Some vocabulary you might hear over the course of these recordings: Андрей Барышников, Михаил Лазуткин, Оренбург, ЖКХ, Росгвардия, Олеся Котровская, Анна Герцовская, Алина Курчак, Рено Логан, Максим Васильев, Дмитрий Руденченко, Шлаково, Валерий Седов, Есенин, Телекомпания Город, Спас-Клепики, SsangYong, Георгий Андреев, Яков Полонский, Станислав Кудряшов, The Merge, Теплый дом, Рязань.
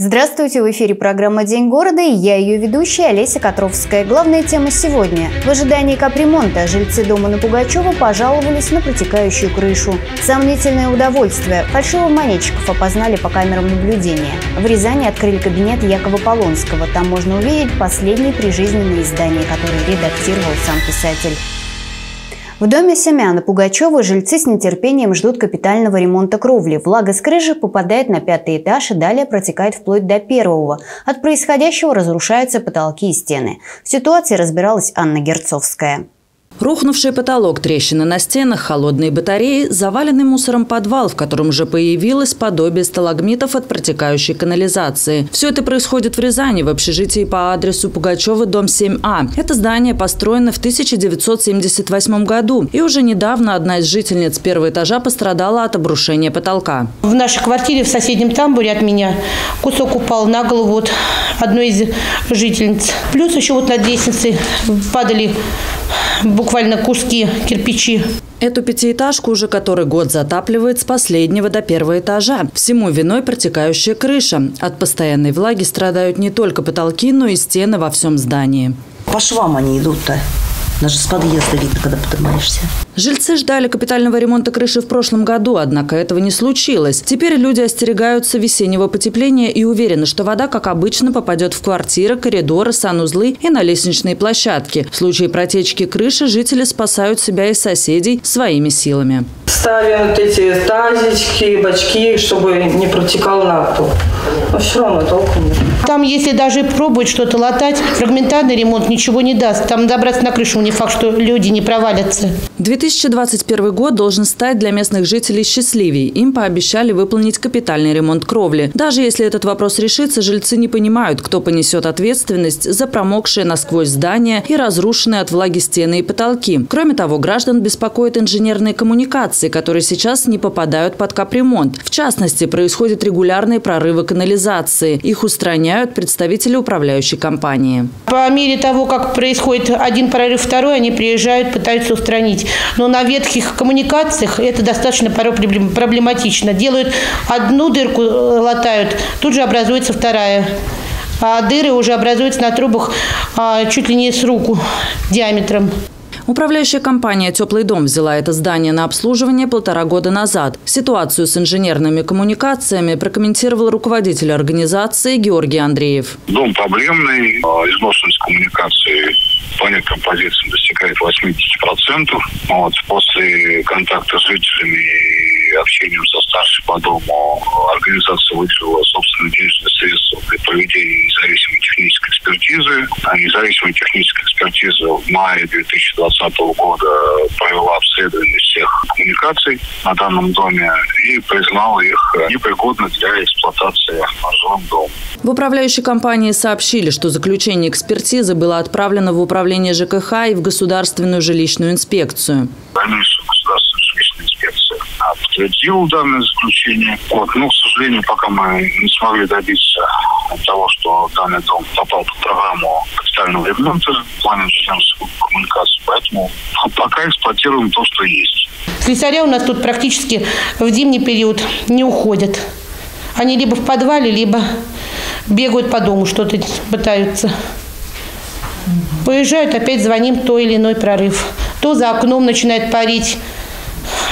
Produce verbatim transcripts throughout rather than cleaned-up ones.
Здравствуйте, в эфире программа «День города» и я ее ведущая Олеся Котровская. Главная тема сегодня. В ожидании капремонта жильцы дома на Пугачева пожаловались на протекающую крышу. Сомнительное удовольствие. Фальшивомонетчиков опознали по камерам наблюдения. В Рязани открыли кабинет Якова Полонского. Там можно увидеть последние прижизненные издания, которые редактировал сам писатель. В доме семья на Пугачева жильцы с нетерпением ждут капитального ремонта кровли. Влага с крыши попадает на пятый этаж и далее протекает вплоть до первого. От происходящего разрушаются потолки и стены. В ситуации разбиралась Анна Герцовская. Рухнувший потолок, трещины на стенах, холодные батареи, заваленный мусором подвал, в котором уже появилось подобие сталагмитов от протекающей канализации. Все это происходит в Рязани, в общежитии по адресу Пугачева, дом семь А. Это здание построено в тысяча девятьсот семьдесят восьмом году. И уже недавно одна из жительниц первого этажа пострадала от обрушения потолка. В нашей квартире в соседнем тамбуре от меня кусок упал на голову вот одной из жительниц. Плюс еще вот на лестнице падали буквально куски, кирпичи. Эту пятиэтажку уже который год затапливает с последнего до первого этажа. Всему виной протекающая крыша. От постоянной влаги страдают не только потолки, но и стены во всем здании. По швам они идут-то. Даже с подъезда видно, когда поднимаешься. Жильцы ждали капитального ремонта крыши в прошлом году, однако этого не случилось. Теперь люди остерегаются весеннего потепления и уверены, что вода, как обычно, попадет в квартиры, коридоры, санузлы и на лестничные площадки. В случае протечки крыши жители спасают себя и соседей своими силами. Ставим вот эти тазички, бачки, чтобы не протекал на пол. Но все равно толку нет. Там, если даже пробовать что-то латать, фрагментарный ремонт ничего не даст. Там добраться на крышу. Не факт, что люди не провалятся. две тысячи двадцать первый год должен стать для местных жителей счастливее. Им пообещали выполнить капитальный ремонт кровли. Даже если этот вопрос решится, жильцы не понимают, кто понесет ответственность за промокшие насквозь здания и разрушенные от влаги стены и потолки. Кроме того, граждан беспокоят инженерные коммуникации, которые сейчас не попадают под капремонт. В частности, происходят регулярные прорывы канализации. Их устраняют представители управляющей компании. По мере того, как происходит один прорыв, второй, они приезжают, пытаются устранить. Но на ветхих коммуникациях это достаточно порой проблематично. Делают одну дырку, латают, тут же образуется вторая. А дыры уже образуются на трубах а, чуть ли не с руку диаметром. Управляющая компания «Теплый дом» взяла это здание на обслуживание полтора года назад. Ситуацию с инженерными коммуникациями прокомментировал руководитель организации Георгий Андреев. Дом проблемный, изношенность коммуникации по некоторым позициям достигает восьмидесяти процентов. Вот, после контакта с жителями и общения со старшим по дому организация выделила собственные денежные средства для проведения независимой технической экспертизы. А независимая техническая экспертиза в мае две тысячи двадцатого года провела обследование всех коммуникаций на данном доме и признала их непригодными для эксплуатации на жилом доме. В управляющей компании сообщили, что заключение экспертизы было отправлено в управление ЖКХ и в Государственную жилищную инспекцию. Дальнейшая государственная жилищная инспекция подтвердила данное заключение. Вот. Но, к сожалению, пока мы не смогли добиться того, что данный дом попал под программу капитального ремонта в плане инженерных коммуникаций, поэтому пока эксплуатируем то, что есть. Слесаря у нас тут практически в зимний период не уходят. Они либо в подвале, либо бегают по дому, что-то пытаются. Поезжают, опять звоним, то или иной прорыв. То за окном начинает парить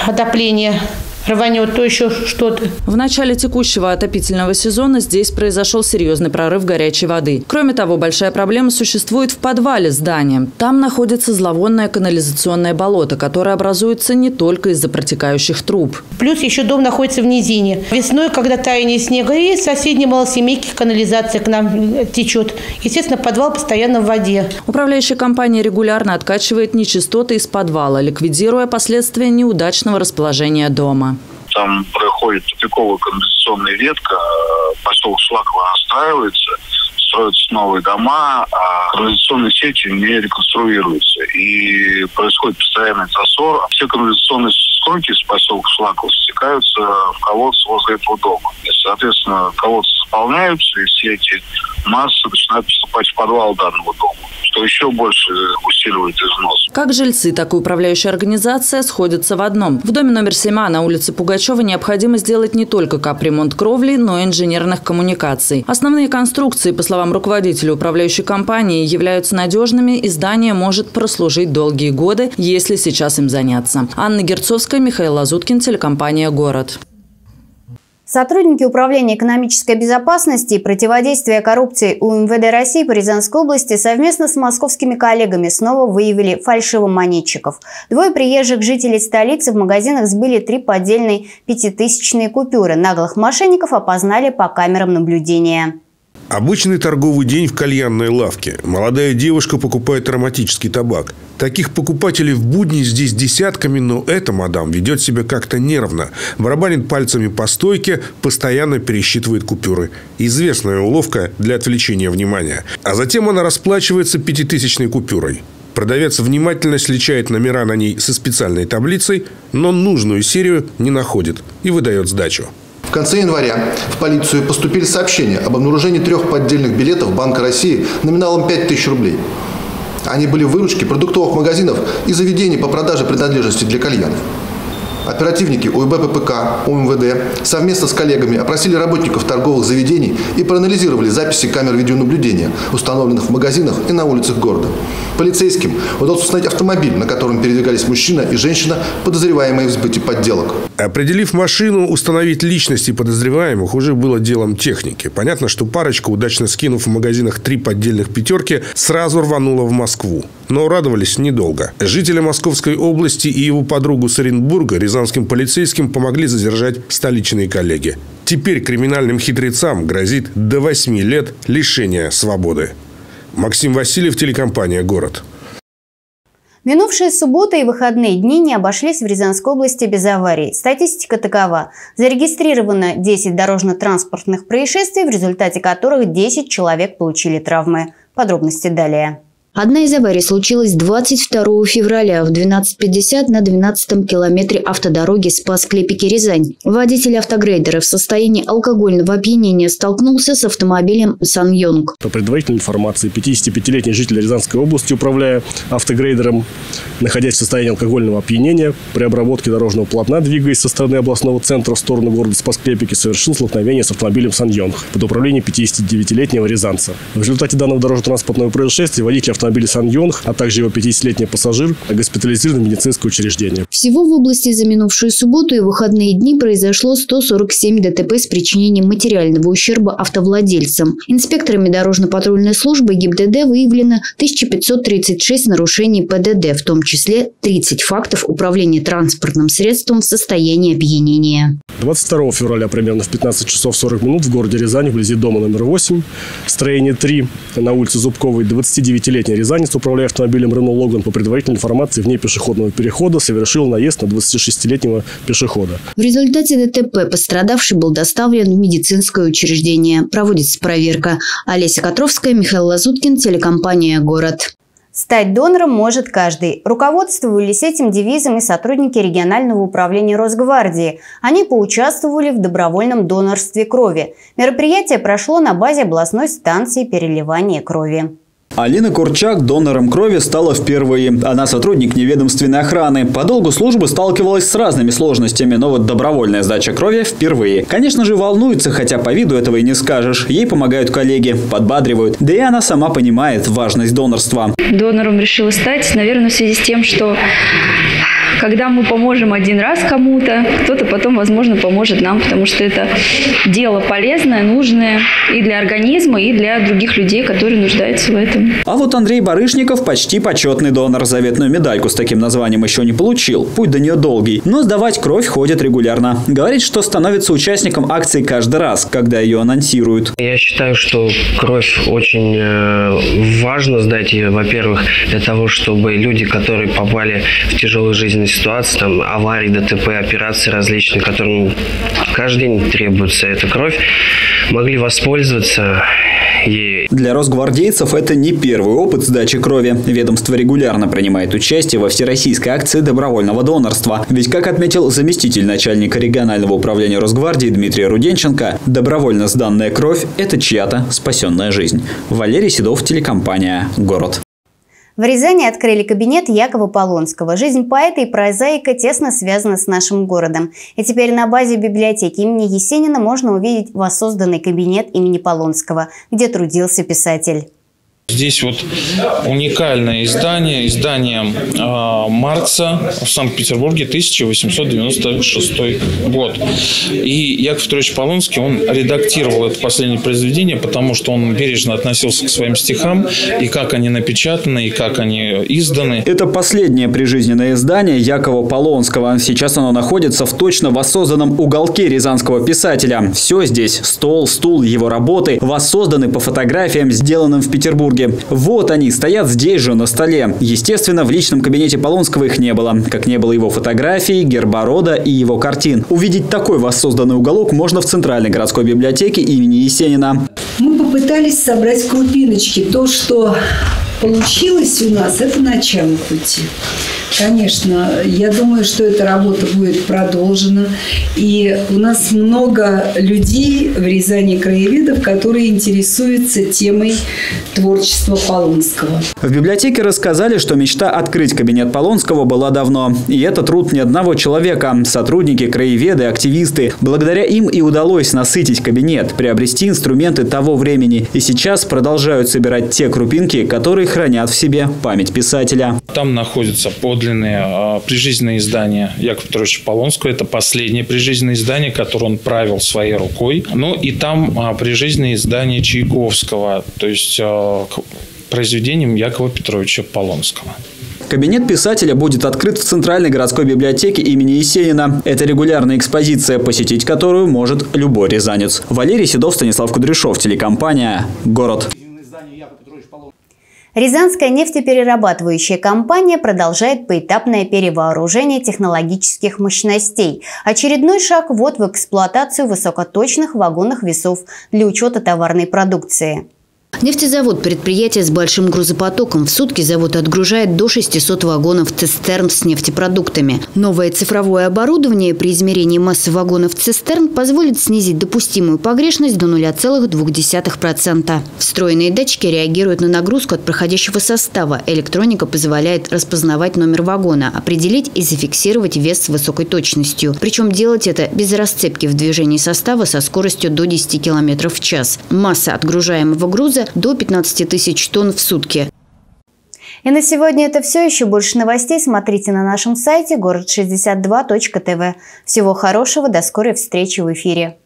отопление, рванет, то еще что-то. В начале текущего отопительного сезона здесь произошел серьезный прорыв горячей воды. Кроме того, большая проблема существует в подвале здания. Там находится зловонное канализационное болото, которое образуется не только из-за протекающих труб. Плюс еще дом находится в низине. Весной, когда таяние снега, и соседней малосемейки канализация к нам течет. Естественно, подвал постоянно в воде. Управляющая компания регулярно откачивает нечистоты из подвала, ликвидируя последствия неудачного расположения дома. Там проходит тупиковая канализационная ветка, поселок Шлаково расстраивается, строятся новые дома, а канализационные сети не реконструируются. И происходит постоянный засор. Все канализационные строки с поселка Шлаково стекаются в колодцы возле этого дома. И, соответственно, колодцы заполняются, и все эти массы начинают поступать в подвал данного дома. то еще больше усиливает износ. Как жильцы, так и управляющая организация сходятся в одном. В доме номер семь на улице Пугачева необходимо сделать не только капремонт кровли, но и инженерных коммуникаций. Основные конструкции, по словам руководителя управляющей компании, являются надежными, и здание может прослужить долгие годы, если сейчас им заняться. Анна Герцовская, Михаил Лазуткин, телекомпания «Город». Сотрудники Управления экономической безопасности и противодействия коррупции у эм вэ дэ России по Рязанской области совместно с московскими коллегами снова выявили фальшивомонетчиков. Двое приезжих жителей столицы в магазинах сбыли три поддельные пятитысячные купюры. Наглых мошенников опознали по камерам наблюдения. Обычный торговый день в кальянной лавке. Молодая девушка покупает ароматический табак. Таких покупателей в будни здесь десятками, но эта мадам ведет себя как-то нервно. Барабанит пальцами по стойке, постоянно пересчитывает купюры. Известная уловка для отвлечения внимания. А затем она расплачивается пятитысячной купюрой. Продавец внимательно сличает номера на ней со специальной таблицей, но нужную серию не находит и выдает сдачу. В конце января в полицию поступили сообщения об обнаружении трех поддельных билетов Банка России номиналом пять тысяч рублей. Они были выручки продуктовых магазинов и заведений по продаже принадлежностей для кальянов. Оперативники у э бэ пэ пэ ка, у эм вэ дэ совместно с коллегами опросили работников торговых заведений и проанализировали записи камер видеонаблюдения, установленных в магазинах и на улицах города. Полицейским удалось установить автомобиль, на котором передвигались мужчина и женщина, подозреваемые в сбытии подделок. Определив машину, установить личности подозреваемых уже было делом техники. Понятно, что парочка, удачно скинув в магазинах три поддельных пятерки, сразу рванула в Москву. Но радовались недолго. Жители Московской области и его подругу с Оренбурга рязанским полицейским помогли задержать столичные коллеги. Теперь криминальным хитрецам грозит до восьми лет лишения свободы. Максим Васильев, телекомпания «Город». Минувшие субботы и выходные дни не обошлись в Рязанской области без аварий. Статистика такова. Зарегистрировано десять дорожно-транспортных происшествий, в результате которых десять человек получили травмы. Подробности далее. Одна из аварий случилась двадцать второго февраля в двенадцать пятьдесят на двенадцатом километре автодороги Спас-Клепики-Рязань. Водитель автогрейдера в состоянии алкогольного опьянения столкнулся с автомобилем SsangYong. По предварительной информации, пятидесятипятилетний житель Рязанской области, управляя автогрейдером, находясь в состоянии алкогольного опьянения, при обработке дорожного полотна, двигаясь со стороны областного центра в сторону города Спас-Клепики, совершил столкновение с автомобилем SsangYong под управлением пятидесятидевятилетнего рязанца. В результате данного дорожно-транспортного происшествия водитель автомобиля автомобиль SsangYong, а также его пятидесятилетний пассажир госпитализирован в медицинское учреждение. Всего в области за минувшую субботу и выходные дни произошло сто сорок семь дэ тэ пэ с причинением материального ущерба автовладельцам. Инспекторами дорожно-патрульной службы гэ и бэ дэ выявлено тысяча пятьсот тридцать шесть нарушений пэ дэ дэ, в том числе тридцать фактов управления транспортным средством в состоянии опьянения. двадцать второго февраля примерно в пятнадцать часов сорок минут в городе Рязань, вблизи дома номер восемь, строение три, на улице Зубковой, двадцатидевятилетний рязанец, управляя автомобилем Рено Логан, по предварительной информации вне пешеходного перехода совершил наезд на двадцатишестилетнего пешехода. В результате дэ тэ пэ пострадавший был доставлен в медицинское учреждение. Проводится проверка. Олеся Котровская, Михаил Лазуткин, телекомпания «Город». Стать донором может каждый. Руководствовались этим девизом и сотрудники регионального управления Росгвардии. Они поучаствовали в добровольном донорстве крови. Мероприятие прошло на базе областной станции переливания крови. Алина Курчак донором крови стала впервые. Она сотрудник неведомственной охраны. По долгу службы сталкивалась с разными сложностями, но вот добровольная сдача крови впервые. Конечно же, волнуется, хотя по виду этого и не скажешь. Ей помогают коллеги, подбадривают. Да и она сама понимает важность донорства. Донором решила стать, наверное, в связи с тем, что когда мы поможем один раз кому-то, кто-то потом, возможно, поможет нам, потому что это дело полезное, нужное и для организма, и для других людей, которые нуждаются в этом. А вот Андрей Барышников почти почетный донор. Заветную медальку с таким названием еще не получил. Путь до нее долгий. Но сдавать кровь ходит регулярно. Говорит, что становится участником акции каждый раз, когда ее анонсируют. Я считаю, что кровь очень важно сдать ее, во-первых, для того, чтобы люди, которые попали в тяжелую жизненную ситуацию, там аварии, дэ тэ пэ, операции различные, которым каждый день требуется эта кровь, могли воспользоваться. Для росгвардейцев это не первый опыт сдачи крови. Ведомство регулярно принимает участие во всероссийской акции добровольного донорства. Ведь, как отметил заместитель начальника регионального управления Росгвардии Дмитрий Руденченко, добровольно сданная кровь – это чья-то спасенная жизнь. Валерий Седов, телекомпания «Город». В Рязани открыли кабинет Якова Полонского. Жизнь поэта и прозаика тесно связана с нашим городом. И теперь на базе библиотеки имени Есенина можно увидеть воссозданный кабинет имени Полонского, где трудился писатель. Здесь вот уникальное издание, издание э, Маркса в Санкт-Петербурге, тысяча восемьсот девяносто шестой год. И Яков Петрович Полонский, он редактировал это последнее произведение, потому что он бережно относился к своим стихам, и как они напечатаны, и как они изданы. Это последнее прижизненное издание Якова Полонского. Сейчас оно находится в точно воссозданном уголке рязанского писателя. Все здесь, стол, стул, его работы, воссозданы по фотографиям, сделанным в Петербурге. Вот они, стоят здесь же, на столе. Естественно, в личном кабинете Полонского их не было. Как не было его фотографий, герба рода и его картин. Увидеть такой воссозданный уголок можно в Центральной городской библиотеке имени Есенина. Мы попытались собрать крупиночки. То, что получилось у нас, это начало пути. Конечно, я думаю, что эта работа будет продолжена. И у нас много людей в Рязани, краеведов, которые интересуются темой творчества Полонского. В библиотеке рассказали, что мечта открыть кабинет Полонского была давно. И это труд не одного человека. Сотрудники, краеведы, активисты. Благодаря им и удалось насытить кабинет, приобрести инструменты того времени. И сейчас продолжают собирать те крупинки, которые хранят в себе память писателя. Там находится подлинные прижизненные издания Якова Петровича Полонского. Это последнее прижизненное издание, которое он правил своей рукой. Ну и там прижизненное издание Чайковского, то есть к произведениям Якова Петровича Полонского. Кабинет писателя будет открыт в Центральной городской библиотеке имени Есенина. Это регулярная экспозиция, посетить которую может любой рязанец. Валерий Седов, Станислав Кудряшов, телекомпания «Город». Рязанская нефтеперерабатывающая компания продолжает поэтапное перевооружение технологических мощностей. Очередной шаг – ввод в эксплуатацию высокоточных вагонных весов для учета товарной продукции. Нефтезавод – предприятие с большим грузопотоком. В сутки завод отгружает до шестисот вагонов цистерн с нефтепродуктами. Новое цифровое оборудование при измерении массы вагонов цистерн позволит снизить допустимую погрешность до нуля целых двух десятых процента. Встроенные датчики реагируют на нагрузку от проходящего состава. Электроника позволяет распознавать номер вагона, определить и зафиксировать вес с высокой точностью. Причем делать это без расцепки в движении состава со скоростью до десяти километров в час. Масса отгружаемого груза до пятнадцати тысяч тонн в сутки. И на сегодня это все. Еще больше новостей смотрите на нашем сайте город шестьдесят два точка тв. Всего хорошего, до скорой встречи в эфире.